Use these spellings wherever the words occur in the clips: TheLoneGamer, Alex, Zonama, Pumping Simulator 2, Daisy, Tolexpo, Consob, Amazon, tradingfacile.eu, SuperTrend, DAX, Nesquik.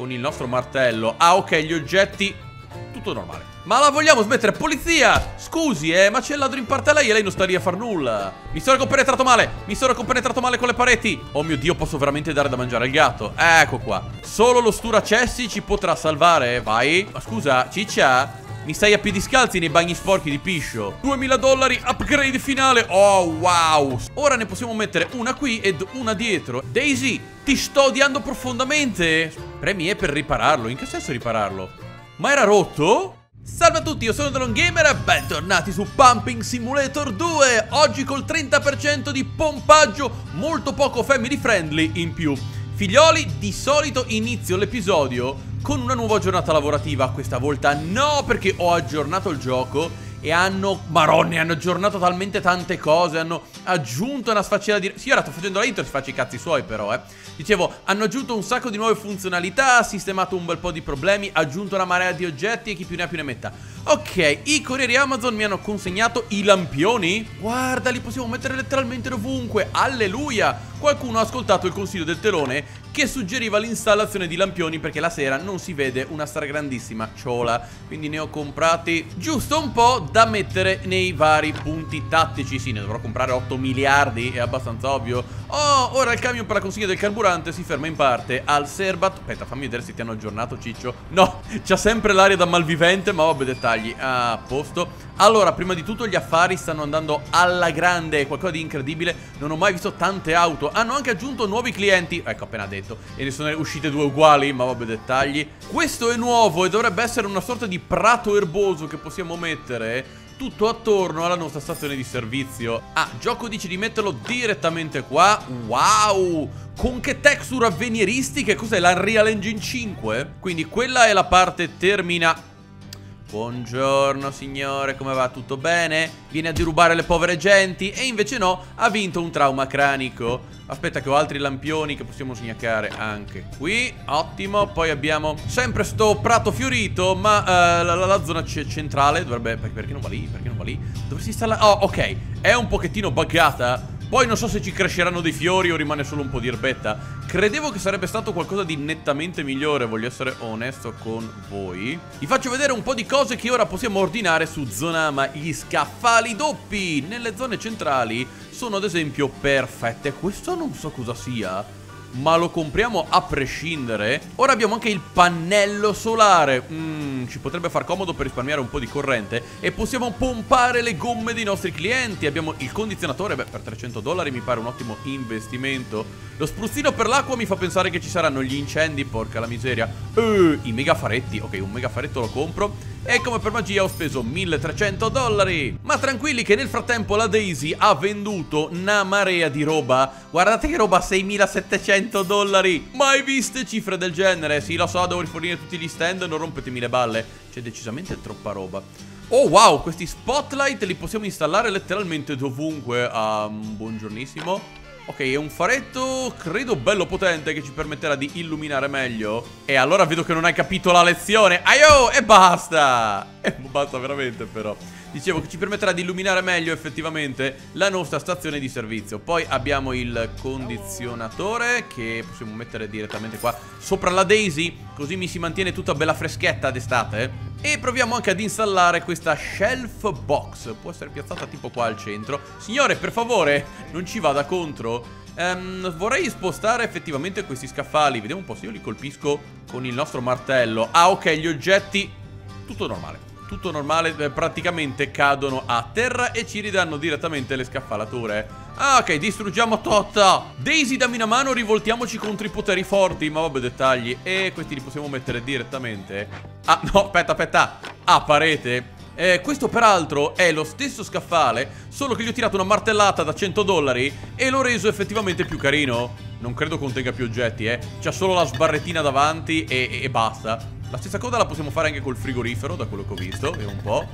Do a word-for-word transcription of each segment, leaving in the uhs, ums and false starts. con il nostro martello. Ah, ok, gli oggetti, tutto normale. Ma la vogliamo smettere? Polizia! Scusi, eh, ma c'è il ladro in parte a lei e lei non sta lì a far nulla. Mi sono compenetrato male, mi sono compenetrato male con le pareti. Oh mio Dio, posso veramente dare da mangiare al gatto. Ecco qua. Solo lo sturacessi ci potrà salvare, vai. Ma scusa, ciccia, mi stai a piedi scalzi nei bagni sporchi di piscio. duemila dollari, upgrade finale. Oh, wow. Ora ne possiamo mettere una qui ed una dietro. Daisy, ti sto odiando profondamente. Premi E per ripararlo. In che senso ripararlo? Ma era rotto? Salve a tutti, io sono TheLoneGamer e bentornati su Pumping Simulator due. Oggi col trenta per cento di pompaggio, molto poco family friendly in più. Figlioli, di solito inizio l'episodio con una nuova giornata lavorativa. Questa volta no, perché ho aggiornato il gioco e hanno... Marone, hanno aggiornato talmente tante cose, hanno aggiunto una sfaccina di... Sì, ora sto facendo la intro, si faccio i cazzi suoi però, eh. Dicevo, hanno aggiunto un sacco di nuove funzionalità, sistemato un bel po' di problemi, aggiunto una marea di oggetti e chi più ne ha più ne metta. Ok, i corrieri Amazon mi hanno consegnato i lampioni. Guarda, li possiamo mettere letteralmente ovunque, alleluia! Qualcuno ha ascoltato il consiglio del telone che suggeriva l'installazione di lampioni perché la sera non si vede una stragrandissima ciola. Quindi ne ho comprati giusto un po' da mettere nei vari punti tattici. Sì, ne dovrò comprare otto miliardi, è abbastanza ovvio. Oh, ora il camion per la consegna del carburante si ferma in parte al Serbat. Aspetta, fammi vedere se ti hanno aggiornato, ciccio. No, c'ha sempre l'aria da malvivente, ma vabbè, dettagli. Ah, a posto. Allora, prima di tutto gli affari stanno andando alla grande, qualcosa di incredibile. Non ho mai visto tante auto. Hanno anche aggiunto nuovi clienti, ecco, appena detto. E ne sono uscite due uguali, ma vabbè, dettagli. Questo è nuovo e dovrebbe essere una sorta di prato erboso che possiamo mettere tutto attorno alla nostra stazione di servizio. Ah, gioco dice di metterlo direttamente qua. Wow! Con che texture avveniristiche? Cos'è, l'Unreal Engine cinque? Quindi quella è la parte termina. Buongiorno signore, come va? Tutto bene? Viene a derubare le povere genti? E invece no, ha vinto un trauma cranico. Aspetta che ho altri lampioni che possiamo sniacare anche qui. Ottimo, poi abbiamo sempre sto prato fiorito. Ma uh, la, la, la zona centrale dovrebbe... Perché non va lì? Perché non va lì? Dovresti installare... Oh, ok, è un pochettino buggata. Poi non so se ci cresceranno dei fiori o rimane solo un po' di erbetta. Credevo che sarebbe stato qualcosa di nettamente migliore, voglio essere onesto con voi. Vi faccio vedere un po' di cose che ora possiamo ordinare su Zonama. Gli scaffali doppi nelle zone centrali sono ad esempio perfette. Questo non so cosa sia, ma lo compriamo a prescindere. Ora abbiamo anche il pannello solare. mm, Ci potrebbe far comodo per risparmiare un po' di corrente. E possiamo pompare le gomme dei nostri clienti. Abbiamo il condizionatore, beh, per trecento dollari mi pare un ottimo investimento. Lo spruzzino per l'acqua mi fa pensare che ci saranno gli incendi, porca la miseria. uh, I megafaretti, ok, un megafaretto lo compro. E come per magia ho speso milletrecento dollari. Ma tranquilli che nel frattempo la Daisy ha venduto una marea di roba. Guardate che roba, seimilasettecento dollari. Mai viste cifre del genere? Sì, lo so, devo rifornire tutti gli stand, non rompetemi le balle. C'è decisamente troppa roba. Oh wow, questi spotlight li possiamo installare letteralmente dovunque. um, Buongiornissimo. Ok, è un faretto, credo bello potente, che ci permetterà di illuminare meglio. E allora vedo che non hai capito la lezione. Aio, e basta. E basta veramente però. Dicevo che ci permetterà di illuminare meglio effettivamente la nostra stazione di servizio. Poi abbiamo il condizionatore che possiamo mettere direttamente qua sopra la Daisy, così mi si mantiene tutta bella freschetta d'estate. E proviamo anche ad installare questa shelf box. Può essere piazzata tipo qua al centro. Signore, per favore, non ci vada contro. um, Vorrei spostare effettivamente questi scaffali. Vediamo un po' se io li colpisco con il nostro martello. Ah, ok, gli oggetti, tutto normale. Tutto normale, eh, praticamente cadono a terra e ci ridanno direttamente le scaffalature. Ah, ok, distruggiamo Totta. Daisy, dammi una mano, rivoltiamoci contro i poteri forti. Ma vabbè, dettagli. E questi li possiamo mettere direttamente... Ah, no, aspetta, aspetta. A parete. Eh, questo peraltro è lo stesso scaffale, solo che gli ho tirato una martellata da cento dollari e l'ho reso effettivamente più carino. Non credo contenga più oggetti, eh. C'ha solo la sbarrettina davanti e, e, e basta. La stessa cosa la possiamo fare anche col frigorifero, da quello che ho visto. Vediamo un po'.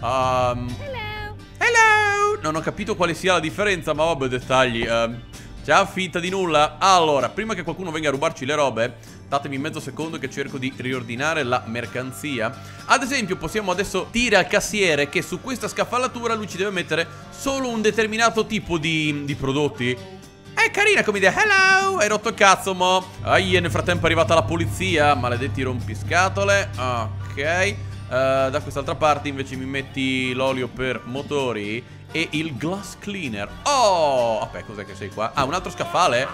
um, Hello. Hello. Non ho capito quale sia la differenza, ma vabbè, dettagli. um, Già finta di nulla. Allora, prima che qualcuno venga a rubarci le robe, datemi mezzo secondo che cerco di riordinare la mercanzia. Ad esempio possiamo adesso dire al cassiere che su questa scaffalatura lui ci deve mettere solo un determinato tipo di, di prodotti. è carina come idea. Hello, hai rotto il cazzo, mo. Aie, nel frattempo è arrivata la polizia. Maledetti rompiscatole. Ok. Uh, da quest'altra parte invece mi metti l'olio per motori e il glass cleaner. Oh, vabbè, cos'è che sei qua? Ah, un altro scaffale.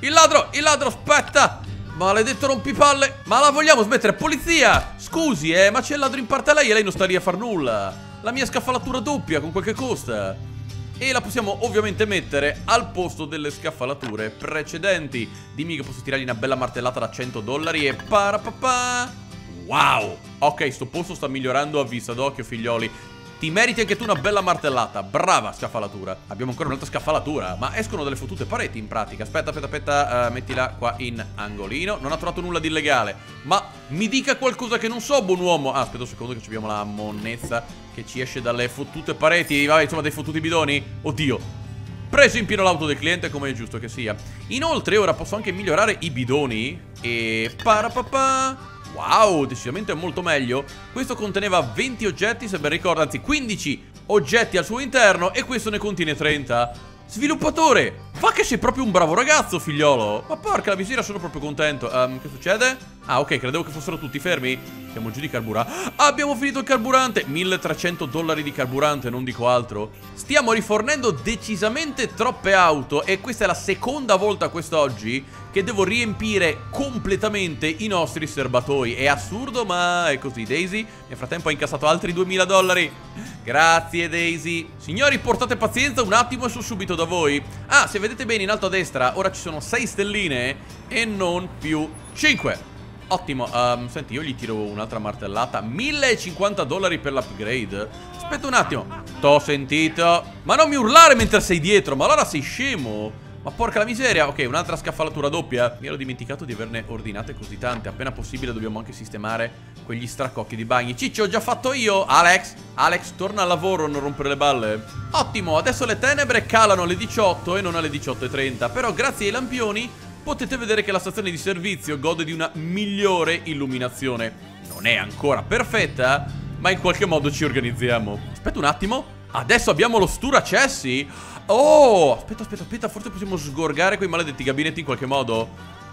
Il ladro, il ladro, aspetta. Maledetto rompipalle. Ma la vogliamo smettere, polizia? Scusi, eh, ma c'è il ladro in parte a lei e lei non sta lì a far nulla. La mia scaffalatura doppia, con quel che costa. E la possiamo ovviamente mettere al posto delle scaffalature precedenti. Dimmi che posso tirargli una bella martellata da cento dollari e parapapà. Wow, ok, sto posto sta migliorando a vista d'occhio, figlioli. Ti meriti anche tu una bella martellata. Brava scaffalatura. Abbiamo ancora un'altra scaffalatura. Ma escono dalle fottute pareti in pratica. Aspetta, aspetta, aspetta, uh, mettila qua in angolino. Non ha trovato nulla di illegale. Ma mi dica qualcosa che non so, buon uomo. Ah, aspetta un secondo che abbiamo la monnezza che ci esce dalle fottute pareti. Vabbè, insomma, dai fottuti bidoni. Oddio. Preso in pieno l'auto del cliente, come è giusto che sia. Inoltre ora posso anche migliorare i bidoni. E parapapà. Wow, decisamente molto meglio. Questo conteneva venti oggetti, se ben ricordo, anzi quindici oggetti al suo interno e questo ne contiene trenta. Sviluppatore, fa che sei proprio un bravo ragazzo, figliolo. Ma porca la visiera, sono proprio contento. um, Che succede? Ah, ok, credevo che fossero tutti fermi. Siamo giù di carburante. Abbiamo finito il carburante. milletrecento dollari di carburante, non dico altro. Stiamo rifornendo decisamente troppe auto e questa è la seconda volta quest'oggi che devo riempire completamente i nostri serbatoi. È assurdo, ma è così. Daisy nel frattempo ha incassato altri duemila dollari. Grazie Daisy. Signori, portate pazienza un attimo e sono subito da voi. Ah, se vedete bene in alto a destra ora ci sono sei stelline e non più cinque. Ottimo. um, Senti, io gli tiro un'altra martellata. Millecinquanta dollari per l'upgrade. Aspetta un attimo. T'ho sentito. Ma non mi urlare mentre sei dietro. Ma allora sei scemo. Ma porca la miseria. Ok, un'altra scaffalatura doppia. Mi ero dimenticato di averne ordinate così tante. Appena possibile dobbiamo anche sistemare quegli stracocchi di bagni. Ciccio, ho già fatto io. Alex, Alex, torna al lavoro, non rompere le balle. Ottimo, adesso le tenebre calano alle diciotto e non alle diciotto e trenta. Però grazie ai lampioni potete vedere che la stazione di servizio gode di una migliore illuminazione. Non è ancora perfetta, ma in qualche modo ci organizziamo. Aspetta un attimo. Adesso abbiamo lo stura accessi. Oh, aspetta, aspetta, aspetta. Forse possiamo sgorgare quei maledetti gabinetti in qualche modo.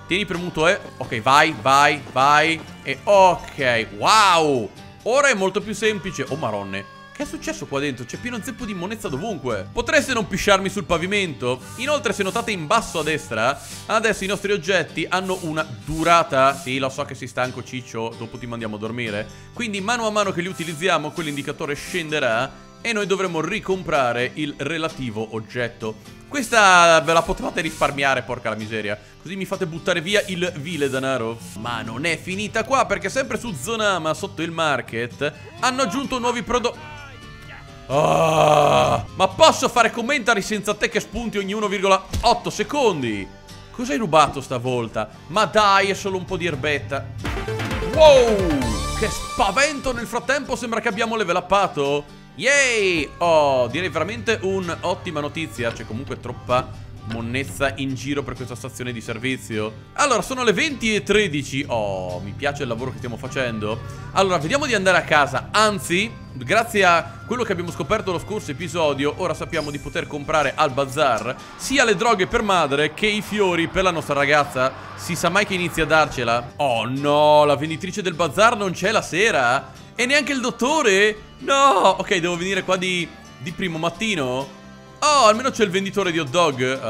Tieni premuto e... ok, vai, vai, vai. E ok, wow. Ora è molto più semplice. Oh, maronne. Che è successo qua dentro? C'è pieno zeppo di monezza dovunque. Potreste non pisciarmi sul pavimento? Inoltre, se notate in basso a destra, adesso i nostri oggetti hanno una durata. Sì, lo so che sei stanco, Ciccio. Dopo ti mandiamo a dormire. Quindi, mano a mano che li utilizziamo, quell'indicatore scenderà e noi dovremo ricomprare il relativo oggetto. Questa ve la potevate risparmiare, porca la miseria. Così mi fate buttare via il vile danaro. Ma non è finita qua, perché sempre su Zonama, sotto il market, hanno aggiunto nuovi prodotti. Oh, ma posso fare commentari senza te che spunti ogni uno virgola otto secondi? Cos'hai rubato stavolta? Ma dai, è solo un po' di erbetta. Wow, che spavento. Nel frattempo sembra che abbiamo level uppato. Yay! Oh, direi veramente un'ottima notizia. C'è comunque troppa monnezza in giro per questa stazione di servizio. Allora, sono le venti e tredici. Oh, mi piace il lavoro che stiamo facendo. Allora, vediamo di andare a casa. Anzi, grazie a quello che abbiamo scoperto lo scorso episodio, ora sappiamo di poter comprare al bazar sia le droghe per madre che i fiori per la nostra ragazza. Si sa mai che inizia a darcela. Oh no, la venditrice del bazar non c'è la sera. E neanche il dottore? No! Ok, devo venire qua di, di primo mattino. Oh, almeno c'è il venditore di hot dog. uh,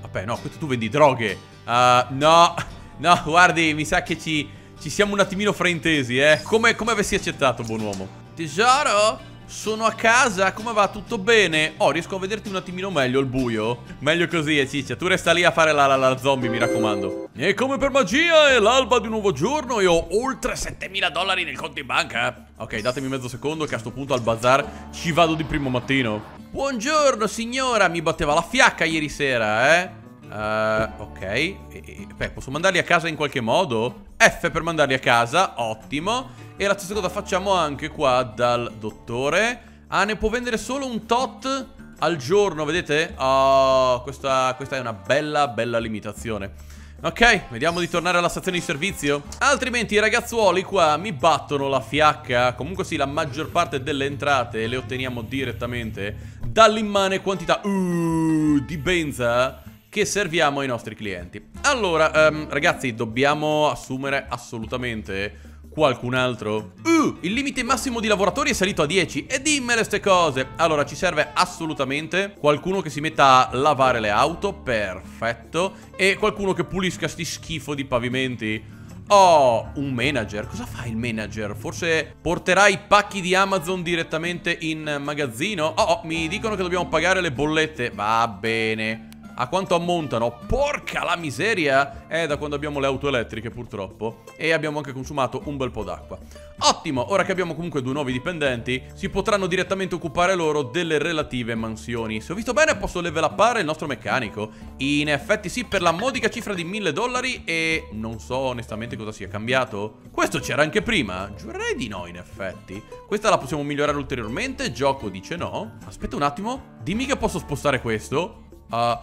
Vabbè, no, questo tu vendi droghe. uh, No, no, guardi, mi sa che ci, ci siamo un attimino fraintesi, eh. Come, come avessi accettato, buon uomo? Tesoro? Sono a casa? Come va? Tutto bene? Oh, riesco a vederti un attimino meglio al buio. Meglio così, eh, Ciccia. Tu resta lì a fare la, la, la zombie, mi raccomando. E come per magia è l'alba di un nuovo giorno e ho oltre settemila dollari nel conto in banca. Ok, datemi mezzo secondo che a sto punto al bazar ci vado di primo mattino. Buongiorno signora, mi batteva la fiacca ieri sera, eh. Uh, ok, e, e, beh, posso mandarli a casa in qualche modo? F per mandarli a casa, ottimo. E la stessa cosa facciamo anche qua dal dottore. Ah, ne può vendere solo un tot al giorno, vedete? Oh, questa, questa è una bella, bella limitazione. Ok, vediamo di tornare alla stazione di servizio. Altrimenti i ragazzuoli qua mi battono la fiacca. Comunque sì, la maggior parte delle entrate le otteniamo direttamente dall'immane quantità uh, di benza che serviamo ai nostri clienti. Allora, um, ragazzi, dobbiamo assumere assolutamente qualcun altro. Uh, il limite massimo di lavoratori è salito a dieci. E dimmele ste cose. Allora, ci serve assolutamente qualcuno che si metta a lavare le auto. Perfetto. E qualcuno che pulisca sti schifo di pavimenti. Oh, un manager. Cosa fa il manager? Forse porterà i pacchi di Amazon direttamente in magazzino. Oh, oh, mi dicono che dobbiamo pagare le bollette. Va bene. A quanto ammontano? Porca la miseria! È da quando abbiamo le auto elettriche, purtroppo. E abbiamo anche consumato un bel po' d'acqua. Ottimo! Ora che abbiamo comunque due nuovi dipendenti, si potranno direttamente occupare loro delle relative mansioni. Se ho visto bene, posso level upare il nostro meccanico. In effetti sì, per la modica cifra di mille dollari. E non so onestamente cosa sia cambiato. Questo c'era anche prima? Giurerei di no, in effetti. Questa la possiamo migliorare ulteriormente. Gioco dice no. Aspetta un attimo. Dimmi che posso spostare questo. Uh,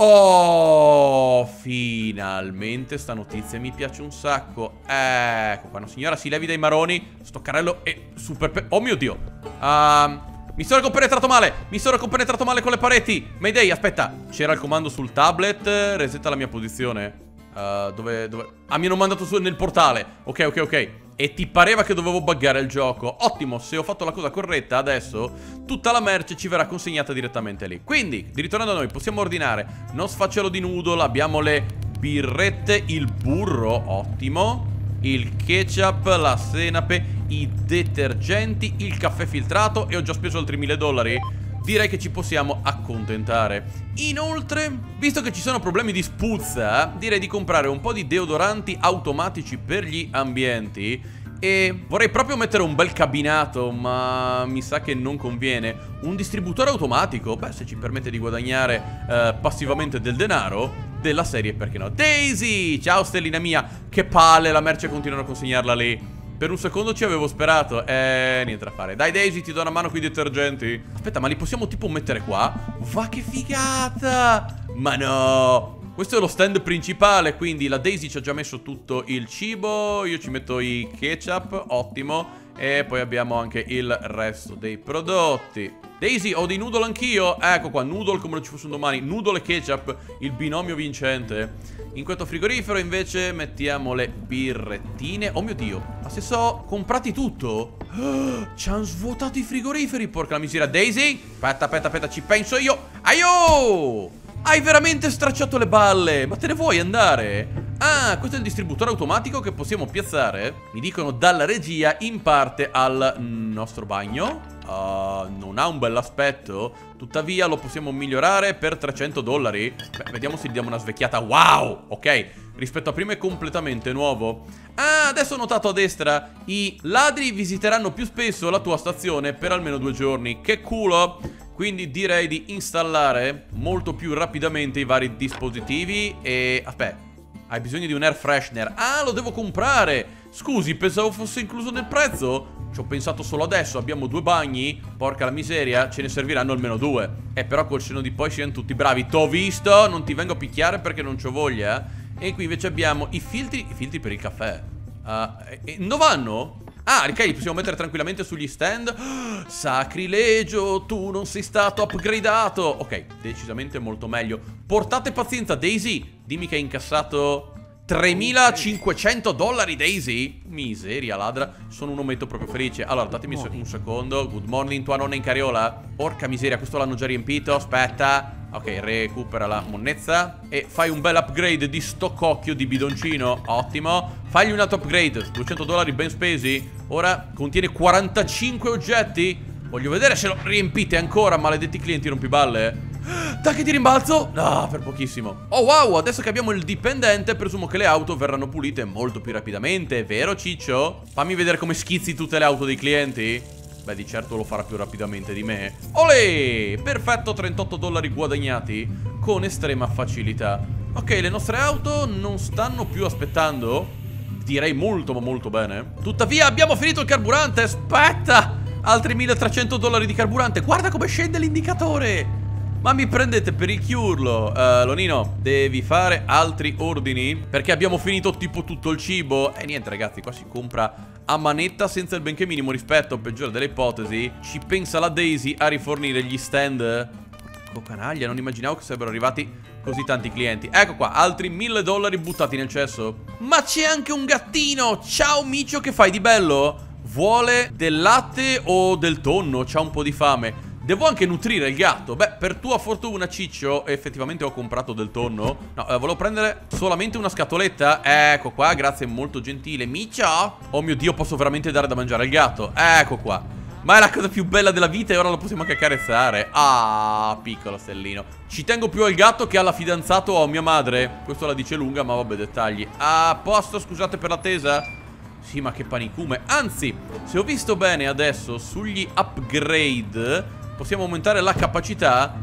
oh, finalmente sta notizia mi piace un sacco. Ecco, quando signora si levi dai maroni. Sto carrello è super pe... Oh mio dio. uh, Mi sono compenetrato male. Mi sono compenetrato male con le pareti. Mayday, aspetta. C'era il comando sul tablet. Resetta la mia posizione. Uh, dove, dove... Ah, mi hanno mandato su nel portale. Ok, ok, ok. E ti pareva che dovevo buggare il gioco. Ottimo, se ho fatto la cosa corretta adesso tutta la merce ci verrà consegnata direttamente lì. Quindi, di ritorno da noi, possiamo ordinare. Non sfaccialo di noodle, abbiamo le birrette, il burro, ottimo. Il ketchup, la senape, i detergenti, il caffè filtrato. E ho già speso altri mille dollari. Direi che ci possiamo accontentare. Inoltre, visto che ci sono problemi di spuzza, direi di comprare un po' di deodoranti automatici per gli ambienti. E vorrei proprio mettere un bel cabinato, ma mi sa che non conviene. Un distributore automatico, beh, se ci permette di guadagnare eh, passivamente del denaro, della serie, perché no? Daisy! Ciao stellina mia! Che palle, la merce continuano a consegnarla lì. Per un secondo ci avevo sperato. Eh, niente da fare. Dai Daisy, ti do una mano con i detergenti. Aspetta, ma li possiamo tipo mettere qua? Va, che figata! Ma no! Questo è lo stand principale, quindi la Daisy ci ha già messo tutto il cibo. Io ci metto i ketchup, ottimo. E poi abbiamo anche il resto dei prodotti. Daisy, ho dei noodle anch'io. Ecco qua, noodle come non ci fosse un domani. Noodle e ketchup, il binomio vincente. In questo frigorifero invece mettiamo le birrettine. Oh mio dio, ma se so comprati tutto. Oh, ci hanno svuotato i frigoriferi, porca la miseria. Daisy, aspetta, aspetta, aspetta, ci penso io. Aio! Hai veramente stracciato le balle. Ma te ne vuoi andare? Ah, questo è il distributore automatico che possiamo piazzare. Mi dicono dalla regia, in parte al nostro bagno. uh, Non ha un bell'aspetto. Tuttavia lo possiamo migliorare per trecento dollari. Beh, vediamo se gli diamo una svecchiata. Wow, ok. Rispetto a prima è completamente nuovo. Ah, adesso ho notato a destra. I ladri visiteranno più spesso la tua stazione per almeno due giorni. Che culo. Quindi direi di installare molto più rapidamente i vari dispositivi. E... aspetta, hai bisogno di un air freshener. Ah, lo devo comprare. Scusi, pensavo fosse incluso nel prezzo. Ci ho pensato solo adesso. Abbiamo due bagni. Porca la miseria. Ce ne serviranno almeno due. Eh, però col seno di poi siamo tutti bravi. T'ho visto. Non ti vengo a picchiare perché non c'ho voglia. E qui invece abbiamo i filtri. I filtri per il caffè. Uh, e dove vanno? Ah, ok, li possiamo mettere tranquillamente sugli stand. Oh, sacrilegio, tu non sei stato upgradato. Ok, decisamente molto meglio. Portate pazienza, Daisy. Dimmi che hai incassato tremilacinquecento dollari, Daisy. Miseria ladra, sono un ometto proprio felice. Allora, datemi un secondo. Good morning, tua nonna in cariola. Porca miseria, questo l'hanno già riempito, aspetta. Ok, recupera la monnezza. E fai un bel upgrade di sto cocchio di bidoncino. Ottimo. Fagli un altro upgrade. duecento dollari ben spesi. Ora contiene quarantacinque oggetti. Voglio vedere se lo riempite ancora, maledetti clienti rompiballe. Tacchi di rimbalzo. No, per pochissimo. Oh wow, adesso che abbiamo il dipendente, presumo che le auto verranno pulite molto più rapidamente. Vero Ciccio? Fammi vedere come schizzi tutte le auto dei clienti. Beh, di certo lo farà più rapidamente di me. Olè! Perfetto, trentotto dollari guadagnati con estrema facilità. Ok, le nostre auto non stanno più aspettando. Direi molto ma molto bene. Tuttavia abbiamo finito il carburante. Aspetta! Altri milletrecento dollari di carburante. Guarda come scende l'indicatore. Ma mi prendete per il chiurlo. uh, Lonino, devi fare altri ordini? Perché abbiamo finito tipo tutto il cibo. E eh, niente ragazzi, qua si compra a manetta senza il benché minimo rispetto. Peggiore delle ipotesi, ci pensa la Daisy a rifornire gli stand. Porco canaglia, non immaginavo che sarebbero arrivati così tanti clienti. Ecco qua, altri mille dollari buttati nel cesso. Ma c'è anche un gattino. Ciao micio, che fai di bello? Vuole del latte o del tonno? C'ha un po' di fame. Devo anche nutrire il gatto. Beh, per tua fortuna, Ciccio, effettivamente ho comprato del tonno. No, eh, volevo prendere solamente una scatoletta. Ecco qua, grazie, molto gentile. Miccia! Oh mio Dio, posso veramente dare da mangiare al gatto. Ecco qua. Ma è la cosa più bella della vita e ora lo possiamo anche accarezzare. Ah, piccolo stellino. Ci tengo più al gatto che alla fidanzata o a mia madre. Questo la dice lunga, ma vabbè, dettagli. Ah, posto, scusate per l'attesa. Sì, ma che panicume. Anzi, se ho visto bene adesso sugli upgrade... possiamo aumentare la capacità.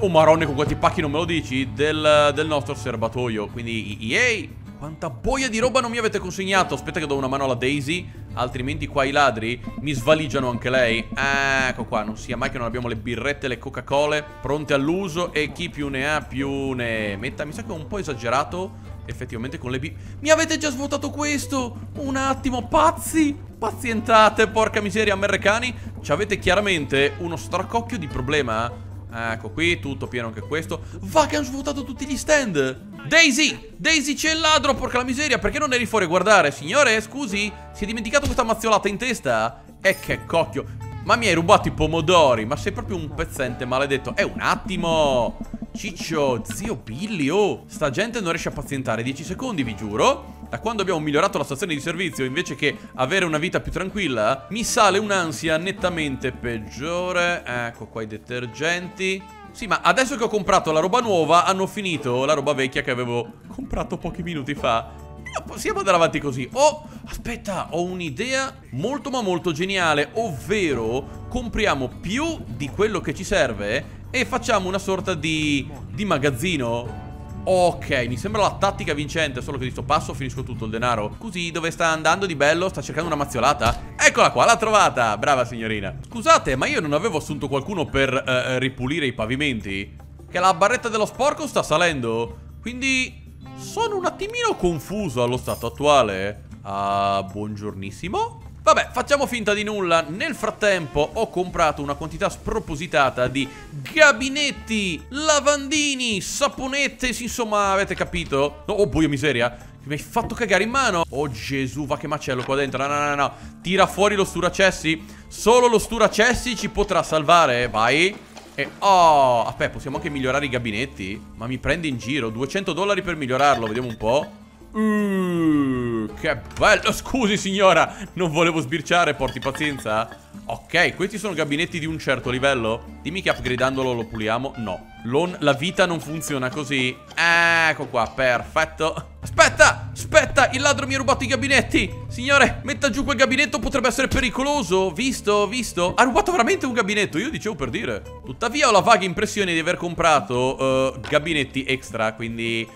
Oh marone, con quanti pacchi non me lo dici? Del, del nostro serbatoio. Quindi, yay! Quanta boia di roba non mi avete consegnato. Aspetta che do una mano alla Daisy, altrimenti qua i ladri mi svaligiano anche lei. Ah, ecco qua, non sia mai che non abbiamo le birrette, le Coca-Cola pronte all'uso. E chi più ne ha più ne metta. Mi sa che ho un po' esagerato effettivamente con le bi... Mi avete già svuotato questo? Un attimo, pazzi! Pazientate, porca miseria, merrecani. Ci avete chiaramente uno stracocchio di problema. Ecco qui, tutto pieno anche questo. Va che hanno svuotato tutti gli stand. Daisy, Daisy c'è il ladro, porca la miseria. Perché non eri fuori a guardare? Signore, scusi, si è dimenticato questa mazziolata in testa? E che cocchio. Ma mi hai rubato i pomodori. Ma sei proprio un pezzente maledetto. È un attimo, Ciccio, zio Billy, oh. Sta gente non riesce a pazientare dieci secondi, vi giuro. Da quando abbiamo migliorato la stazione di servizio, invece che avere una vita più tranquilla, mi sale un'ansia nettamente peggiore. Ecco qua i detergenti. Sì, ma adesso che ho comprato la roba nuova, hanno finito la roba vecchia che avevo comprato pochi minuti fa. No, possiamo andare avanti così. Oh, aspetta, ho un'idea molto ma molto geniale. Ovvero, compriamo più di quello che ci serve e facciamo una sorta di, di magazzino. Ok, mi sembra la tattica vincente. Solo che di sto passo finisco tutto il denaro. Così, dove sta andando di bello? Sta cercando una mazziolata. Eccola qua, l'ha trovata. Brava signorina. Scusate, ma io non avevo assunto qualcuno per eh, ripulire i pavimenti? Che la barretta dello sporco sta salendo. Quindi sono un attimino confuso allo stato attuale. Ah, buongiornissimo. Vabbè, facciamo finta di nulla. Nel frattempo ho comprato una quantità spropositata di gabinetti, lavandini, saponette, insomma, avete capito? Oh, buia miseria, mi hai fatto cagare in mano. Oh Gesù, va che macello qua dentro. No, no, no, no, tira fuori lo sturacessi. Solo lo sturacessi ci potrà salvare, vai. E oh, aspetta, possiamo anche migliorare i gabinetti? Ma mi prendi in giro, duecento dollari per migliorarlo, vediamo un po'. Uh, che bello. Scusi signora, non volevo sbirciare, porti pazienza. Ok, questi sono gabinetti di un certo livello. Dimmi che upgradandolo lo puliamo. No, Lon, la vita non funziona così. Ecco qua, perfetto. Aspetta, aspetta, il ladro mi ha rubato i gabinetti. Signore, metta giù quel gabinetto, potrebbe essere pericoloso. Visto, visto. Ha rubato veramente un gabinetto, io dicevo per dire. Tuttavia ho la vaga impressione di aver comprato uh, gabinetti extra, quindi...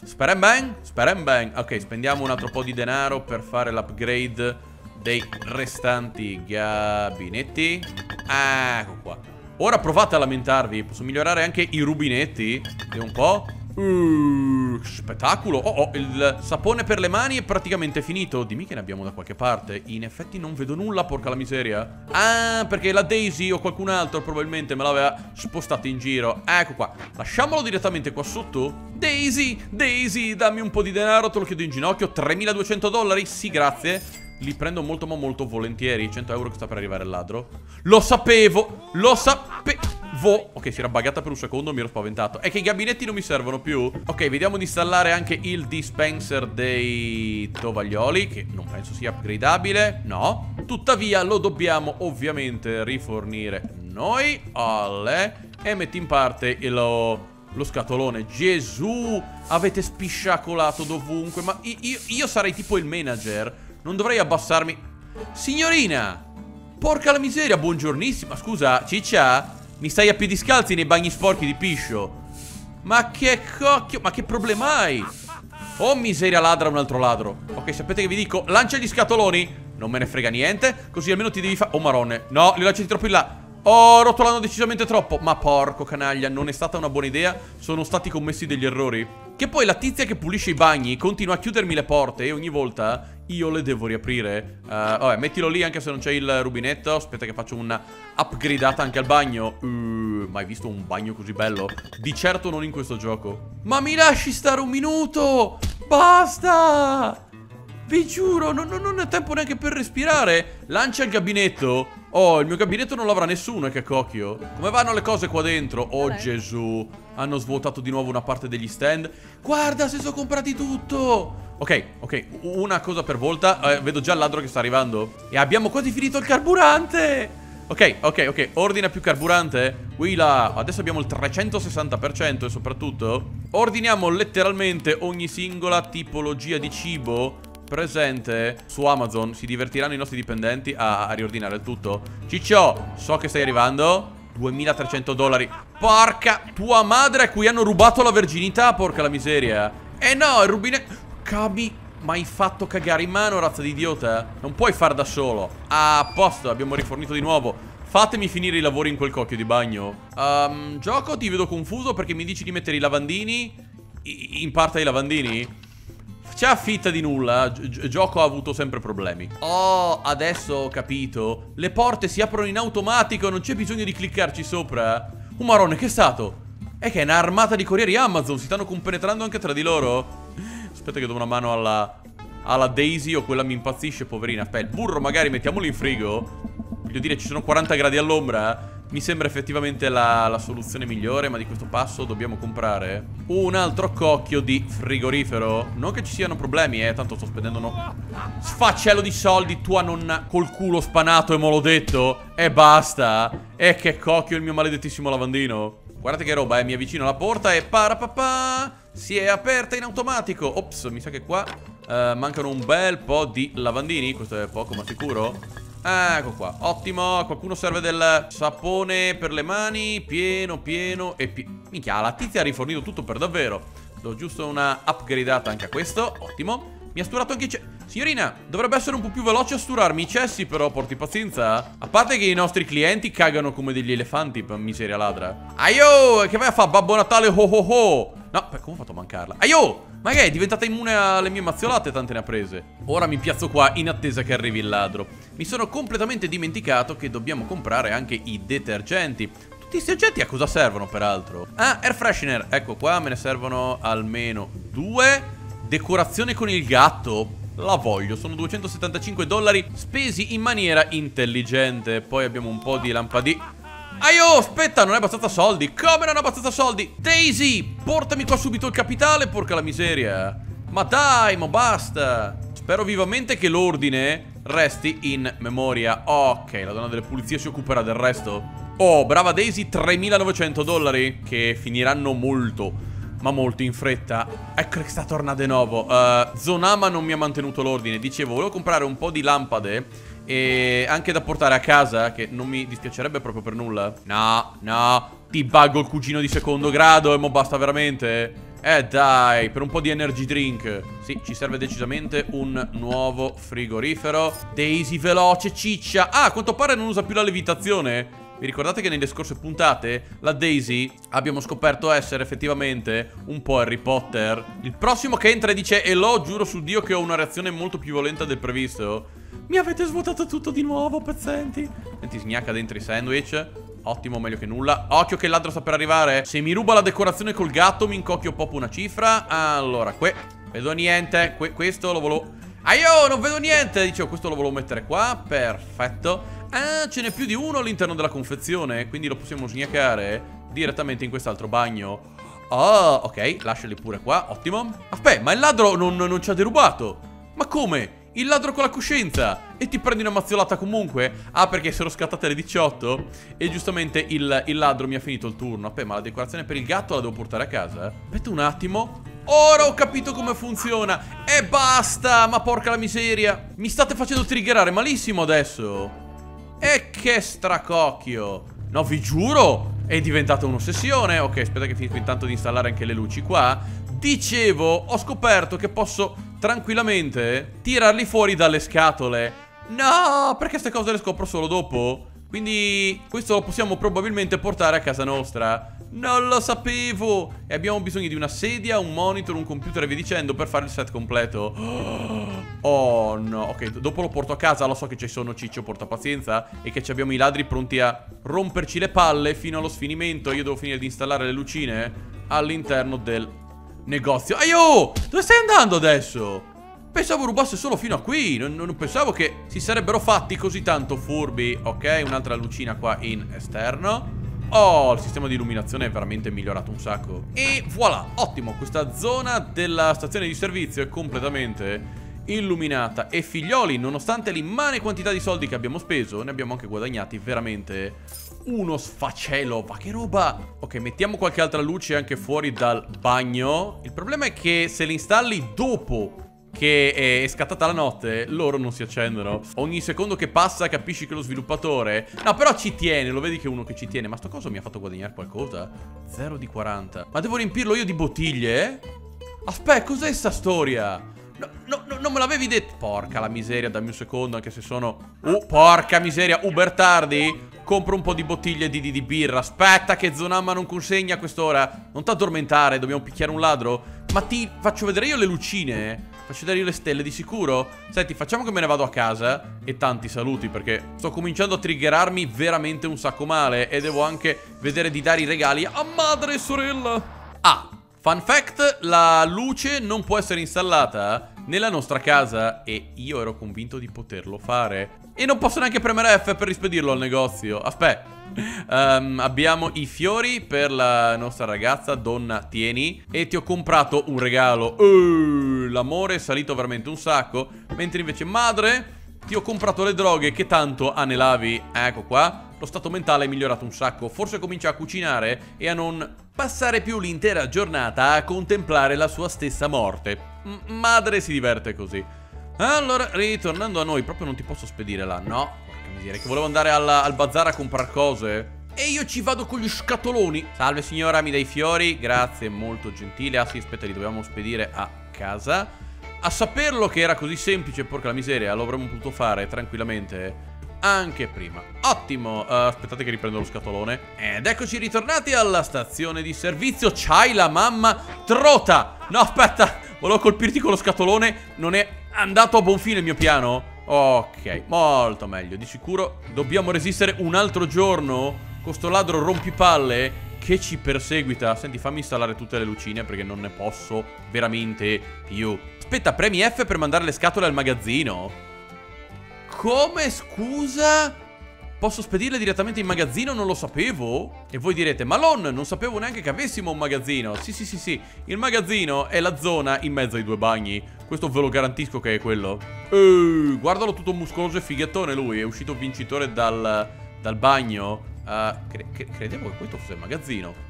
Speren bang, speren bang. Ok, spendiamo un altro po' di denaro per fare l'upgrade dei restanti gabinetti. Ah, ecco qua. Ora provate a lamentarvi. Posso migliorare anche i rubinetti? Vediamo un po'. Uh, spettacolo. Oh, oh, il sapone per le mani è praticamente finito. Dimmi che ne abbiamo da qualche parte. In effetti non vedo nulla, porca la miseria. Ah, perché la Daisy o qualcun altro probabilmente me l'aveva spostata in giro. Ecco qua. Lasciamolo direttamente qua sotto. Daisy, Daisy, dammi un po' di denaro, te lo chiedo in ginocchio. Tremiladuecento dollari, sì grazie. Li prendo molto ma molto volentieri. Cento euro che sta per arrivare il ladro. Lo sapevo, lo sapevo. Ok, si era buggata per un secondo, mi ero spaventato. È che i gabinetti non mi servono più. Ok, vediamo di installare anche il dispenser dei tovaglioli, che non penso sia upgradabile. No, tuttavia lo dobbiamo ovviamente rifornire noi. Alle. E metti in parte lo... lo scatolone. Gesù, avete spisciacolato dovunque. Ma io, io, io sarei tipo il manager, non dovrei abbassarmi. Signorina, porca la miseria, buongiornissima. Scusa, ciccia, mi stai a piedi scalzi nei bagni sporchi di piscio? Ma che cocchio, ma che problema hai? Oh miseria, ladra un altro ladro. Ok, sapete che vi dico? Lancia gli scatoloni. Non me ne frega niente, così almeno ti devi fare... Oh marone, no, li lanciati troppo in là. Oh, rotolano decisamente troppo. Ma porco canaglia, non è stata una buona idea. Sono stati commessi degli errori. Che poi la tizia che pulisce i bagni continua a chiudermi le porte e ogni volta io le devo riaprire. uh, Vabbè, mettilo lì anche se non c'è il rubinetto. Aspetta che faccio una upgradeata anche al bagno. uh, Mai visto un bagno così bello? Di certo non in questo gioco. Ma mi lasci stare un minuto? Basta! Vi giuro, non, non, non ho tempo neanche per respirare. Lancia il gabinetto. Oh, il mio gabinetto non l'avrà nessuno, che cocchio. Come vanno le cose qua dentro? Oh Gesù, hanno svuotato di nuovo una parte degli stand. Guarda, se sono comprati tutto. Ok, ok, una cosa per volta. eh, Vedo già il ladro che sta arrivando. E abbiamo quasi finito il carburante. Ok, ok, ok, ordina più carburante. Willa, adesso abbiamo il trecentosessanta per cento. E soprattutto ordiniamo letteralmente ogni singola tipologia di cibo presente su Amazon. Si divertiranno i nostri dipendenti a, a riordinare il tutto. Ciccio, so che stai arrivando. duemilatrecento dollari. Porca tua madre, a cui hanno rubato la verginità, porca la miseria. Eh no, il rubinetto. Cami, ma hai fatto cagare in mano, razza di idiota. Non puoi far da solo. A posto, abbiamo rifornito di nuovo. Fatemi finire i lavori in quel cocchio di bagno. um, Gioco, ti vedo confuso perché mi dici di mettere i lavandini. I, in parte i lavandini? C'è fitta di nulla, gi gioco ha avuto sempre problemi. Oh, adesso ho capito. Le porte si aprono in automatico, non c'è bisogno di cliccarci sopra. Un marone, che è stato? È che è un'armata di corrieri Amazon, si stanno compenetrando anche tra di loro. Aspetta che do una mano alla, alla Daisy o quella mi impazzisce, poverina. Beh, il burro magari mettiamolo in frigo. Voglio dire, ci sono quaranta gradi all'ombra. Mi sembra effettivamente la, la soluzione migliore. Ma di questo passo dobbiamo comprare un altro cocchio di frigorifero. Non che ci siano problemi, eh. Tanto sto spendendo uno sfaccello di soldi. Tua nonna col culo spanato e mo l'ho detto. E basta. E che cocchio il mio maledettissimo lavandino. Guardate che roba, eh. Mi avvicino alla porta e parapapà, si è aperta in automatico. Ops, mi sa che qua eh, mancano un bel po' di lavandini. Questo è poco ma sicuro. Ah, ecco qua, ottimo. Qualcuno serve del sapone per le mani. Pieno, pieno e pieno. Minchia, la tizia ha rifornito tutto per davvero. Do giusto una upgradeata anche a questo. Ottimo. Mi ha sturato anche i cessi. Signorina, dovrebbe essere un po' più veloce a sturarmi i cessi, però porti pazienza. A parte che i nostri clienti cagano come degli elefanti, per miseria ladra. Aio, che vai a fare Babbo Natale ho ho ho. No, come ho fatto a mancarla? Aio, ma che è diventata immune alle mie mazzolate, tante ne ha prese. Ora mi piazzo qua in attesa che arrivi il ladro. Mi sono completamente dimenticato che dobbiamo comprare anche i detergenti. Tutti questi oggetti a cosa servono peraltro? Ah, air freshener, ecco qua, me ne servono almeno due. Decorazione con il gatto, la voglio, sono duecentosettantacinque dollari spesi in maniera intelligente. Poi abbiamo un po' di lampadine. Aio, aspetta, non è abbastanza soldi. Come non è abbastanza soldi? Daisy, portami qua subito il capitale, porca la miseria. Ma dai, ma basta. Spero vivamente che l'ordine resti in memoria. Ok, la donna delle pulizie si occuperà del resto. Oh, brava Daisy, tremilanovecento dollari che finiranno molto, ma molto in fretta. Ecco che sta tornando di nuovo. uh, Zonama non mi ha mantenuto l'ordine. Dicevo, volevo comprare un po' di lampade e anche da portare a casa, che non mi dispiacerebbe proprio per nulla. No, no, ti baggo il cugino di secondo grado e mo basta veramente. Eh dai, per un po' di energy drink. Sì, ci serve decisamente un nuovo frigorifero. Daisy, veloce, ciccia. Ah, a quanto pare non usa più la levitazione. Vi ricordate che nelle scorse puntate la Daisy abbiamo scoperto essere effettivamente un po' Harry Potter. Il prossimo che entra e dice "Hello", giuro su Dio che ho una reazione molto più violenta del previsto. Mi avete svuotato tutto di nuovo, pezzenti. Senti, sgnacca dentro i sandwich. Ottimo, meglio che nulla. Occhio che il ladro sta per arrivare. Se mi ruba la decorazione col gatto mi incocchio proprio una cifra. Allora, qui vedo niente. que Questo lo volevo... Aio, non vedo niente. Dicevo, questo lo volevo mettere qua. Perfetto. Ah, ce n'è più di uno all'interno della confezione, quindi lo possiamo sgnaccare direttamente in quest'altro bagno. Oh, ok, lasciali pure qua, ottimo. Aspetta, ma il ladro non, non ci ha derubato. Ma come? Il ladro con la coscienza. E ti prendi una mazzolata comunque. Ah, perché sono scattate le diciotto e giustamente il, il ladro mi ha finito il turno. Aspetta, ma la decorazione per il gatto la devo portare a casa? Aspetta un attimo. Ora ho capito come funziona. E basta, ma porca la miseria. Mi state facendo triggerare malissimo adesso. E che stracocchio. No, vi giuro, è diventata un'ossessione. Ok, aspetta che finisco intanto di installare anche le luci qua. Dicevo, ho scoperto che posso tranquillamente tirarli fuori dalle scatole. No, perché queste cose le scopro solo dopo? Quindi questo lo possiamo probabilmente portare a casa nostra. Non lo sapevo. E abbiamo bisogno di una sedia, un monitor, un computer e via dicendo per fare il set completo. Oh no. Ok, dopo lo porto a casa. Lo so che ci sono Ciccio, porta pazienza, e che ci abbiamo i ladri pronti a romperci le palle fino allo sfinimento. Io devo finire di installare le lucine all'interno del negozio. Aio! Dove stai andando adesso? Pensavo rubasse solo fino a qui. Non, non pensavo che si sarebbero fatti così tanto furbi. Ok, un'altra lucina qua in esterno. Oh, il sistema di illuminazione è veramente migliorato un sacco. E voilà, ottimo. Questa zona della stazione di servizio è completamente illuminata. E figlioli, nonostante l'immane quantità di soldi che abbiamo speso, ne abbiamo anche guadagnati veramente uno sfacelo. Ma che roba. Ok, mettiamo qualche altra luce anche fuori dal bagno. Il problema è che se le installi dopo che è scattata la notte, loro non si accendono. Ogni secondo che passa capisci che lo sviluppatore... No, però ci tiene, lo vedi che è uno che ci tiene. Ma sto coso mi ha fatto guadagnare qualcosa? zero di quaranta. Ma devo riempirlo io di bottiglie? Aspetta, cos'è sta storia? No, no, no, non me l'avevi detto. Porca la miseria, dammi un secondo, anche se sono... Oh, porca miseria, uber tardi. Compro un po' di bottiglie di, di, di birra. Aspetta che Zonama non consegna a quest'ora. Non t'addormentare, dobbiamo picchiare un ladro. Ma ti faccio vedere io le lucine. Faccio vedere io le stelle di sicuro. Senti, facciamo che me ne vado a casa. E tanti saluti, perché sto cominciando a triggerarmi veramente un sacco male. E devo anche vedere di dare i regali a madre e sorella. Ah, fun fact, la luce non può essere installata nella nostra casa. E io ero convinto di poterlo fare. E non posso neanche premere F per rispedirlo al negozio. Aspetta. Um, abbiamo i fiori per la nostra ragazza. Donna, tieni. E ti ho comprato un regalo. uh, L'amore è salito veramente un sacco. Mentre invece madre, ti ho comprato le droghe che tanto anelavi. Ecco qua. Lo stato mentale è migliorato un sacco. Forse comincia a cucinare e a non passare più l'intera giornata a contemplare la sua stessa morte. M Madre si diverte così. Allora, ritornando a noi. Proprio non ti posso spedire là, no? Che volevo andare alla, al bazar a comprare cose. E io ci vado con gli scatoloni. Salve signora, mi dai fiori? Grazie, molto gentile. Ah sì, aspetta, li dovevamo spedire a casa. A saperlo che era così semplice, porca la miseria, lo avremmo potuto fare tranquillamente anche prima. Ottimo. uh, Aspettate che riprendo lo scatolone. Ed eccoci ritornati alla stazione di servizio. C'hai la mamma trota. No, aspetta, volevo colpirti con lo scatolone. Non è andato a buon fine il mio piano. Ok, molto meglio. Di sicuro dobbiamo resistere un altro giorno con sto ladro rompipalle che ci perseguita. Senti, fammi installare tutte le lucine perché non ne posso veramente più. Aspetta, premi F per mandare le scatole al magazzino. Come, scusa? Posso spedirle direttamente in magazzino? Non lo sapevo. E voi direte, ma Lon, non sapevo neanche che avessimo un magazzino. Sì, sì, sì, sì. Il magazzino è la zona in mezzo ai due bagni. Questo ve lo garantisco che è quello. Ehi, guardalo tutto muscoloso e fighettone lui. È uscito vincitore dal, dal bagno. Uh, cre cre credevo che questo fosse il magazzino.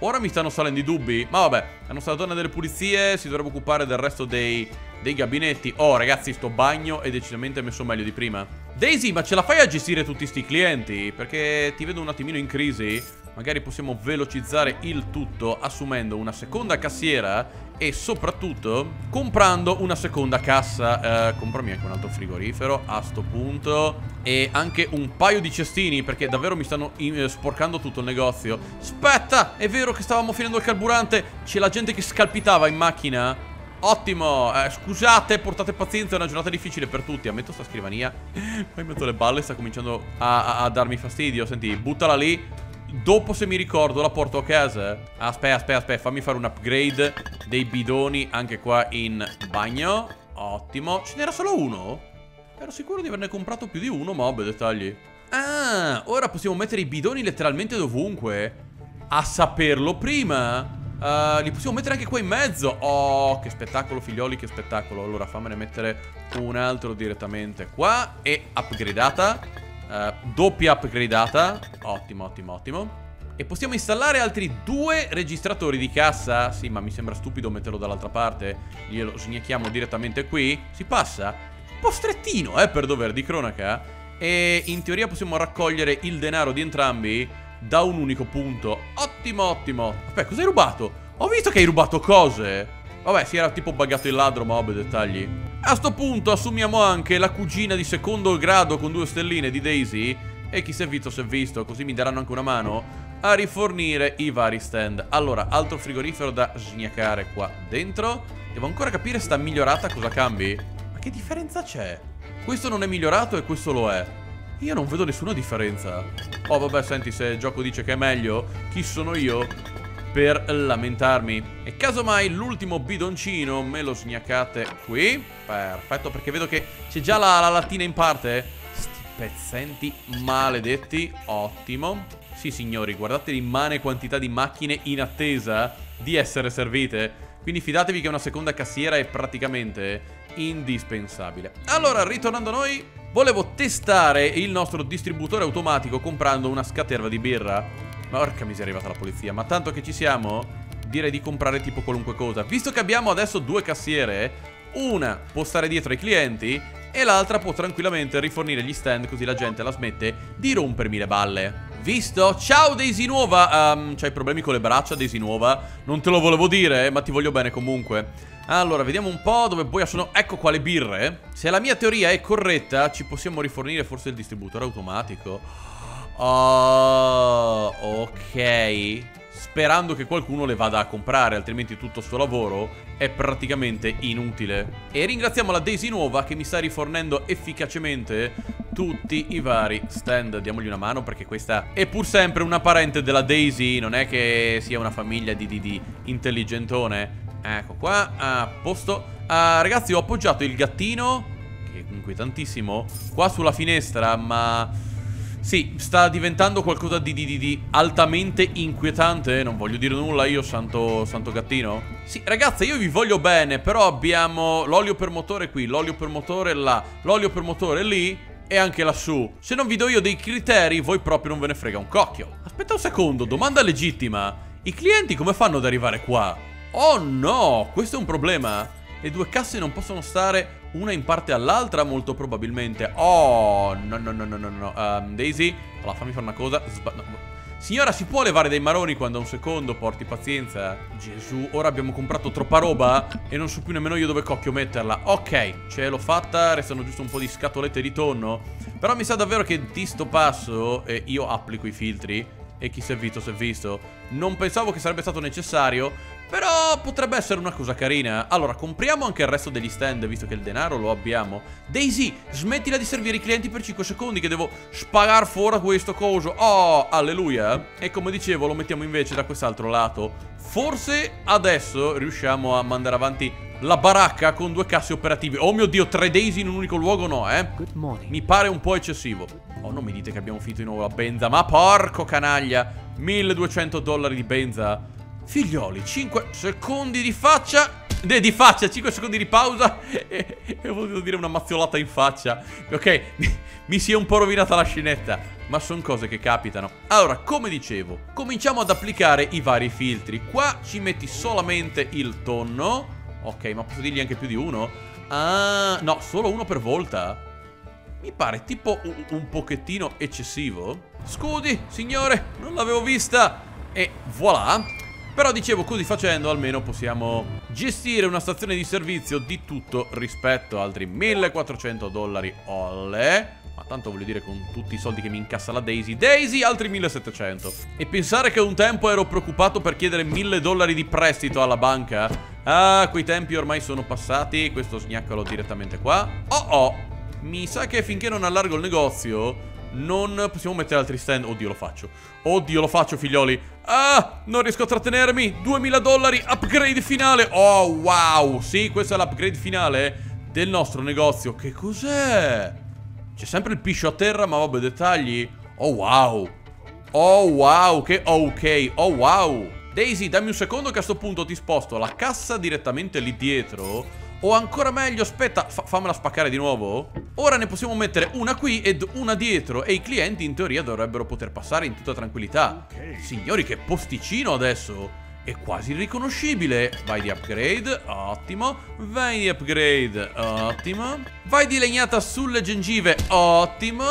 Ora mi stanno salendo i dubbi. Ma vabbè, la nostra donna delle pulizie si dovrebbe occupare del resto dei, dei gabinetti. Oh ragazzi, sto bagno è decisamente messo meglio di prima. Daisy, ma ce la fai a gestire tutti sti clienti? Perché ti vedo un attimino in crisi. Magari possiamo velocizzare il tutto assumendo una seconda cassiera e soprattutto comprando una seconda cassa. eh, Comprami anche un altro frigorifero a sto punto. E anche un paio di cestini, perché davvero mi stanno in, eh, sporcando tutto il negozio. Aspetta, è vero che stavamo finendo il carburante. C'è la gente che scalpitava in macchina. Ottimo. eh, Scusate, portate pazienza, è una giornata difficile per tutti. Ammetto, sta scrivania poi in mezzo alle balle sta cominciando a, a, a darmi fastidio. Senti, buttala lì. Dopo, se mi ricordo, la porto a casa. Aspetta, aspetta, aspetta, fammi fare un upgrade dei bidoni anche qua in bagno. Ottimo. Ce n'era solo uno? Ero sicuro di averne comprato più di uno, ma vabbè, dettagli. Ah, ora possiamo mettere i bidoni letteralmente dovunque. A saperlo prima. Uh, li possiamo mettere anche qua in mezzo. Oh, che spettacolo, figlioli, che spettacolo. Allora, fammene mettere un altro direttamente qua. E upgradeata. Uh, doppia upgradeata. Ottimo, ottimo, ottimo. E possiamo installare altri due registratori di cassa. Sì, ma mi sembra stupido metterlo dall'altra parte. Glielo sgnacchiamo direttamente qui. Si passa un po' strettino, eh, per dover di cronaca. E in teoria possiamo raccogliere il denaro di entrambi da un unico punto. Ottimo, ottimo. Aspetta, cos'hai rubato? Ho visto che hai rubato cose. Vabbè, si era tipo buggato il ladro, ma vabbè, dettagli. A sto punto assumiamo anche la cugina di secondo grado con due stelline di Daisy. e chi si è visto si è visto, così mi daranno anche una mano a rifornire i vari stand. Allora, altro frigorifero da sgnacare qua dentro. Devo ancora capire sta migliorata cosa cambi. Ma che differenza c'è? Questo non è migliorato e questo lo è. Io non vedo nessuna differenza. Oh vabbè, senti, se il gioco dice che è meglio, chi sono io per lamentarmi? E casomai l'ultimo bidoncino me lo sgnaccate qui. Perfetto, perché vedo che c'è già la, la lattina in parte. Sti pezzenti maledetti. Ottimo. Sì signori, guardate l'immane quantità di macchine in attesa di essere servite. Quindi fidatevi che una seconda cassiera è praticamente indispensabile. Allora, ritornando a noi, volevo testare il nostro distributore automatico comprando una scaterva di birra. Ma porca miseria, è arrivata la polizia. Ma tanto che ci siamo, direi di comprare tipo qualunque cosa. Visto che abbiamo adesso due cassiere, una può stare dietro ai clienti e l'altra può tranquillamente rifornire gli stand, così la gente la smette di rompermi le balle. Visto? Ciao Daisy nuova. um, C'hai problemi con le braccia Daisy nuova? Non te lo volevo dire, ma ti voglio bene comunque. Allora, vediamo un po' dove boia sono. Ecco qua le birre. Se la mia teoria è corretta, ci possiamo rifornire forse il distributore automatico. Oh, ok. Sperando che qualcuno le vada a comprare, altrimenti tutto sto lavoro è praticamente inutile. E ringraziamo la Daisy nuova che mi sta rifornendo efficacemente tutti i vari stand. Diamogli una mano, perché questa è pur sempre una parente della Daisy. Non è che sia una famiglia di, di, di intelligentone. Ecco qua, a posto. ah, Ragazzi, ho appoggiato il gattino, che è inquietantissimo, qua sulla finestra. Ma sì, sta diventando qualcosa di, di, di, di altamente inquietante. Non voglio dire nulla io, santo, santo gattino. Sì, ragazzi, io vi voglio bene, però abbiamo l'olio per motore qui, l'olio per motore là, l'olio per motore lì e anche lassù. Se non vi do io dei criteri, voi proprio non ve ne frega un cocchio. Aspetta un secondo, domanda legittima: i clienti come fanno ad arrivare qua? Oh no, questo è un problema. Le due casse non possono stare una in parte all'altra, molto probabilmente. Oh no no no no no no. um, Daisy, allora fammi fare una cosa. Sba no. Signora, si può levare dai maroni quando un secondo, porti pazienza. Gesù, ora abbiamo comprato troppa roba e non so più nemmeno io dove cocchio metterla. Ok, ce l'ho fatta, restano giusto un po' di scatolette di tonno. Però mi sa davvero che di sto passo eh, io applico i filtri. E chi si è visto si è visto. Non pensavo che sarebbe stato necessario, però potrebbe essere una cosa carina. Allora, compriamo anche il resto degli stand, visto che il denaro lo abbiamo. Daisy, smettila di servire i clienti per cinque secondi, che devo spagar fuori questo coso. Oh, alleluia. E come dicevo, lo mettiamo invece da quest'altro lato. Forse adesso riusciamo a mandare avanti la baracca con due casse operative. Oh mio Dio, tre Daisy in un unico luogo no, eh. Mi pare un po' eccessivo. Oh, non mi dite che abbiamo finito di nuovo la benza. Ma porco canaglia, milleduecento dollari di benza. Figlioli, cinque secondi di faccia. De, di faccia, cinque secondi di pausa. E, e volevo dire una mazziolata in faccia. Ok, mi, mi si è un po' rovinata la scenetta, ma sono cose che capitano. Allora, come dicevo, cominciamo ad applicare i vari filtri. Qua ci metti solamente il tonno. Ok, ma posso dirgli anche più di uno? Ah, no, solo uno per volta. Mi pare tipo un, un pochettino eccessivo. Scusi, signore, non l'avevo vista. E voilà. Però dicevo, così facendo almeno possiamo gestire una stazione di servizio di tutto rispetto. Altri millequattrocento dollari, olle. Ma tanto voglio dire, con tutti i soldi che mi incassa la Daisy. Daisy, altri millesettecento. E pensare che un tempo ero preoccupato per chiedere mille dollari di prestito alla banca. Ah, quei tempi ormai sono passati. Questo sgnaccalo direttamente qua. Oh oh, mi sa che finché non allargo il negozio non possiamo mettere altri stand. Oddio lo faccio, oddio lo faccio figlioli. Ah, non riesco a trattenermi. Duemila dollari, upgrade finale. Oh wow, sì, questo è l'upgrade finale del nostro negozio. Che cos'è? C'è sempre il piscio a terra, ma vabbè, dettagli. Oh wow, oh wow, che ok, oh wow. Daisy, dammi un secondo che a sto punto ti sposto la cassa direttamente lì dietro. O ancora meglio, aspetta, fa fammela spaccare di nuovo. Ora ne possiamo mettere una qui ed una dietro, e i clienti in teoria dovrebbero poter passare in tutta tranquillità. Okay. Signori, che posticino adesso! È quasi irriconoscibile. Vai di upgrade, ottimo. Vai di upgrade, ottimo. Vai di legnata sulle gengive, ottimo.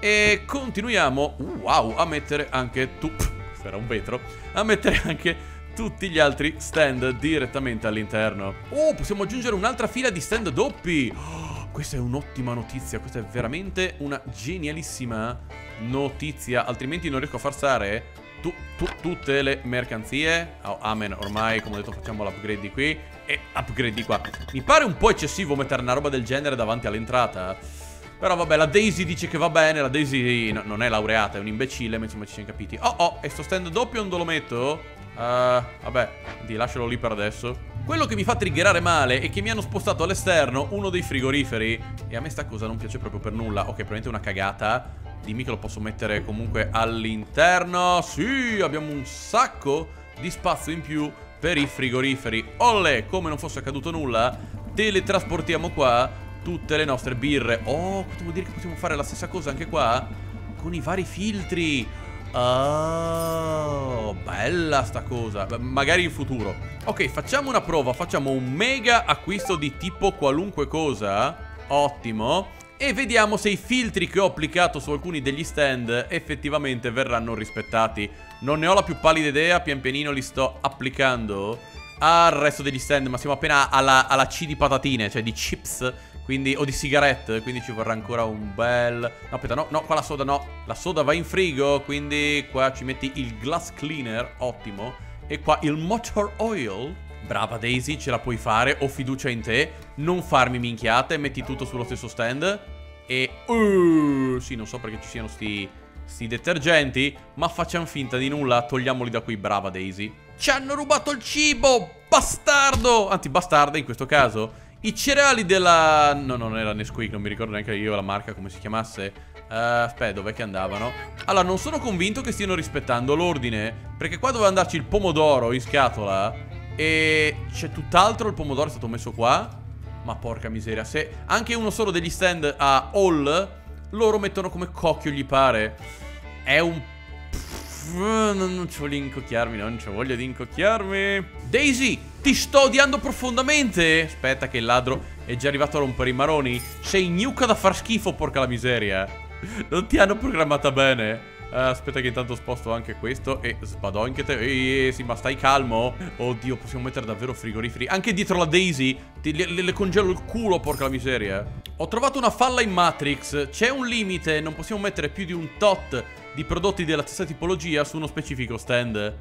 E continuiamo, wow, a mettere anche tu. Questo era un vetro. A mettere anche tutti gli altri stand direttamente all'interno. Oh, possiamo aggiungere un'altra fila di stand doppi. Oh, questa è un'ottima notizia. Questa è veramente una genialissima notizia, altrimenti non riesco a far stare tu, tu, tutte le mercanzie. Oh, amen, ormai, come ho detto, facciamo l'upgrade di qui e upgrade di qua. Mi pare un po' eccessivo mettere una roba del genere davanti all'entrata, però vabbè, la Daisy dice che va bene. La Daisy no, non è laureata, è un imbecille, ma insomma ci siamo capiti. Oh oh, e sto stand doppio non lo metto? Uh, vabbè, di lascialo lì per adesso. Quello che mi fa triggerare male è che mi hanno spostato all'esterno uno dei frigoriferi, e a me sta cosa non piace proprio per nulla. Ok, probabilmente è una cagata. Dimmi che lo posso mettere comunque all'interno. Sì, abbiamo un sacco di spazio in più per i frigoriferi. Olle, come non fosse accaduto nulla, teletrasportiamo qua tutte le nostre birre. Oh, vuol dire che possiamo fare la stessa cosa anche qua con i vari filtri. Oh, bella sta cosa. Beh, magari in futuro. Ok, facciamo una prova. Facciamo un mega acquisto di tipo qualunque cosa. Ottimo. E vediamo se i filtri che ho applicato su alcuni degli stand effettivamente verranno rispettati. Non ne ho la più pallida idea. Pian pianino li sto applicando al resto degli stand. Ma siamo appena alla, alla C di patatine, cioè di chips, quindi, o di sigarette, quindi ci vorrà ancora un bel... No, aspetta, no, no, qua la soda no. La soda va in frigo, quindi qua ci metti il glass cleaner, ottimo. E qua il motor oil. Brava Daisy, ce la puoi fare, ho fiducia in te. Non farmi minchiate, metti tutto sullo stesso stand. E... Uh, sì, non so perché ci siano sti... sti detergenti, ma facciamo finta di nulla, togliamoli da qui, brava Daisy. Ci hanno rubato il cibo, bastardo! Anzi, bastarda in questo caso. I cereali della... No, no, non era Nesquik, non mi ricordo neanche io la marca, come si chiamasse. Uh, aspetta, dov'è che andavano? Allora, non sono convinto che stiano rispettando l'ordine, perché qua doveva andarci il pomodoro in scatola e c'è tutt'altro, il pomodoro è stato messo qua. Ma porca miseria, se anche uno solo degli stand a all loro mettono come cocchio gli pare. È un... Non ci voglio incocchiarmi, non ci voglio di incocchiarmi. Daisy, ti sto odiando profondamente. Aspetta che il ladro è già arrivato a rompere i maroni. Sei gnocca da far schifo, porca la miseria. Non ti hanno programmata bene. uh, Aspetta che intanto sposto anche questo. E sbadonchete. Ehi, sì, ma stai calmo. Oddio, possiamo mettere davvero frigoriferi anche dietro la Daisy. Ti, le, le congelo il culo, porca la miseria. Ho trovato una falla in Matrix. C'è un limite, non possiamo mettere più di un tot di prodotti della stessa tipologia su uno specifico stand.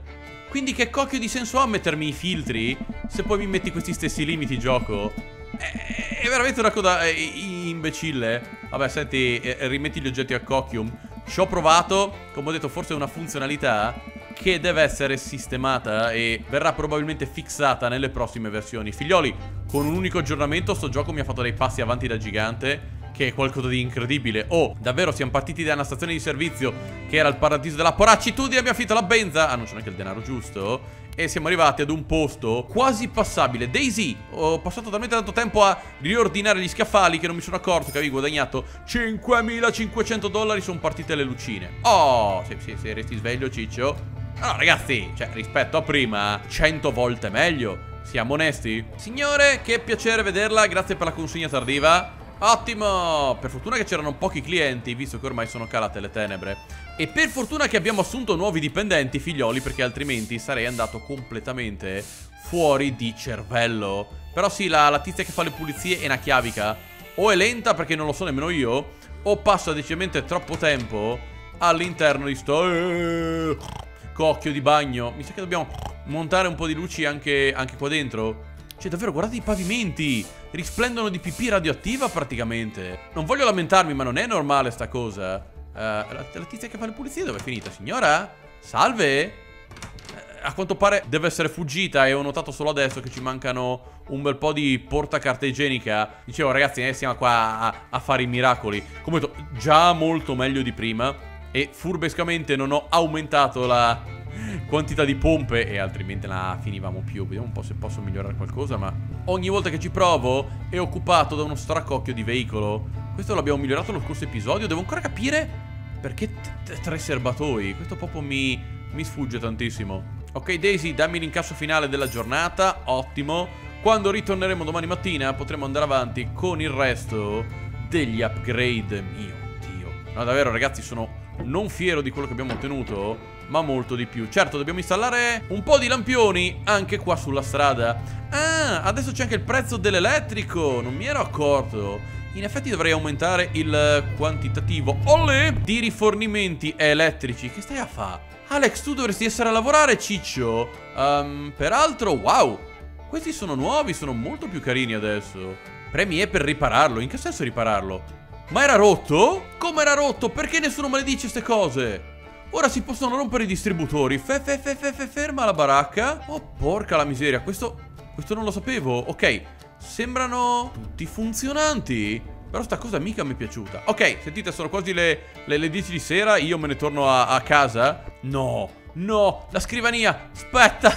Quindi che cocchio di senso ha mettermi i filtri se poi mi metti questi stessi limiti, gioco? È, è veramente una cosa imbecille. Vabbè, senti, rimetti gli oggetti a cocchium. Ci ho provato, come ho detto, forse è una funzionalità che deve essere sistemata e verrà probabilmente fixata nelle prossime versioni. Figlioli, con un unico aggiornamento sto gioco mi ha fatto dei passi avanti da gigante, che è qualcosa di incredibile. Oh, davvero, siamo partiti da una stazione di servizio che era il paradiso della poracitudine. Abbiamo finito la benza. Ah, non c'è neanche il denaro giusto. E siamo arrivati ad un posto quasi passabile. Daisy, ho passato talmente tanto tempo a riordinare gli scaffali che non mi sono accorto che avevi guadagnato cinquemilacinquecento dollari. Sono partite le lucine. Oh, se, se, se resti sveglio, ciccio. Allora, ragazzi, cioè, rispetto a prima, cento volte meglio. Siamo onesti. Signore, che piacere vederla. Grazie per la consegna tardiva. Ottimo! Per fortuna che c'erano pochi clienti, visto che ormai sono calate le tenebre. E per fortuna che abbiamo assunto nuovi dipendenti, figlioli, perché altrimenti sarei andato completamente fuori di cervello. Però sì, la, la tizia che fa le pulizie è una chiavica. O è lenta, perché non lo so nemmeno io, o passa decisamente troppo tempo all'interno di sto... Eeeh, cocchio di bagno. Mi sa che dobbiamo montare un po' di luci anche, anche qua dentro. Cioè, davvero, guardate i pavimenti. Risplendono di pipì radioattiva praticamente. Non voglio lamentarmi, ma non è normale sta cosa. uh, la, la tizia che fa le pulizie dove è finita, signora? Salve? uh, A quanto pare deve essere fuggita. E ho notato solo adesso che ci mancano un bel po' di portacarta igienica. Dicevo, ragazzi, eh, siamo qua a, a fare i miracoli. Come ho detto, già molto meglio di prima. E furbescamente non ho aumentato la... quantità di pompe, e altrimenti la finivamo più. Vediamo un po' se posso migliorare qualcosa, ma ogni volta che ci provo è occupato da uno stracocchio di veicolo. Questo l'abbiamo migliorato nello scorso episodio. Devo ancora capire perché tre serbatoi. Questo proprio mi, mi sfugge tantissimo. Ok Daisy, dammi l'incasso finale della giornata. Ottimo. Quando ritorneremo domani mattina potremo andare avanti con il resto degli upgrade. Mio Dio. No, davvero ragazzi, sono non fiero di quello che abbiamo ottenuto, ma molto di più. Certo, dobbiamo installare un po' di lampioni anche qua sulla strada. Ah, adesso c'è anche il prezzo dell'elettrico. Non mi ero accorto. In effetti dovrei aumentare il quantitativo, olè, di rifornimenti elettrici. Che stai a fa? Alex, tu dovresti essere a lavorare, ciccio. um, Peraltro, wow, questi sono nuovi, sono molto più carini adesso. Premi E per ripararlo. In che senso ripararlo? Ma era rotto? Come era rotto? Perché nessuno me le dice ste cose? Ora si possono rompere i distributori. Fe, fe, fe, fe, fe, ferma la baracca. Oh, porca la miseria, questo... questo non lo sapevo. Ok, sembrano tutti funzionanti. Però sta cosa mica mi è piaciuta. Ok, sentite, sono quasi le, le, le dieci di sera. Io me ne torno a, a casa. No, no, la scrivania. Aspetta,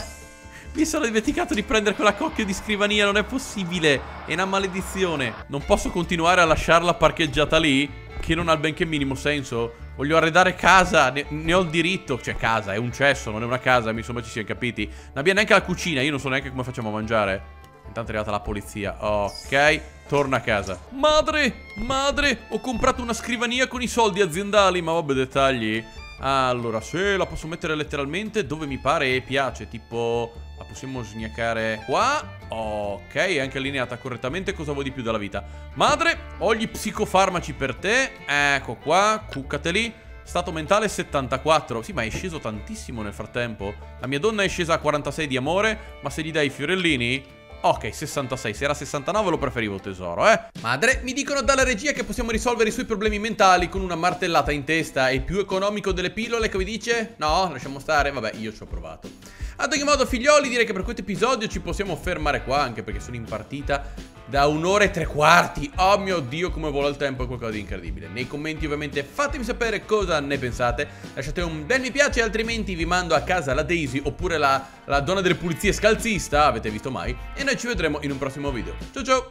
mi sono dimenticato di prendere quella cocchia di scrivania. Non è possibile, è una maledizione. Non posso continuare a lasciarla parcheggiata lì, che non ha il benché minimo senso. Voglio arredare casa, ne, ne ho il diritto. Cioè casa, è un cesso, non è una casa. Mi sembra ci siamo capiti. Non abbiamo neanche la cucina, io non so neanche come facciamo a mangiare. Intanto è arrivata la polizia. Ok, torna a casa. Madre, madre, ho comprato una scrivania con i soldi aziendali. Ma vabbè, dettagli. Allora, se la posso mettere letteralmente dove mi pare e piace. Tipo, la possiamo sniacare qua. Ok, è anche allineata correttamente. Cosa vuoi di più dalla vita? Madre, ho gli psicofarmaci per te. Ecco qua, cuccateli. Stato mentale settantaquattro. Sì, ma è sceso tantissimo nel frattempo. La mia donna è scesa a quarantasei di amore. Ma se gli dai i fiorellini... ok, sessantasei, se era sessantanove lo preferivo, tesoro, eh. Madre, mi dicono dalla regia che possiamo risolvere i suoi problemi mentali con una martellata in testa. È più economico delle pillole, che vi dice? No, lasciamo stare, vabbè, io ci ho provato. Ad ogni modo, figlioli, direi che per questo episodio ci possiamo fermare qua, anche perché sono in partita da un'ora e tre quarti. Oh mio Dio, come vola il tempo, è qualcosa di incredibile. Nei commenti ovviamente fatemi sapere cosa ne pensate. Lasciate un bel mi piace, altrimenti vi mando a casa la Daisy, oppure la, la donna delle pulizie scalzista, avete visto mai. E noi ci vedremo in un prossimo video. Ciao ciao!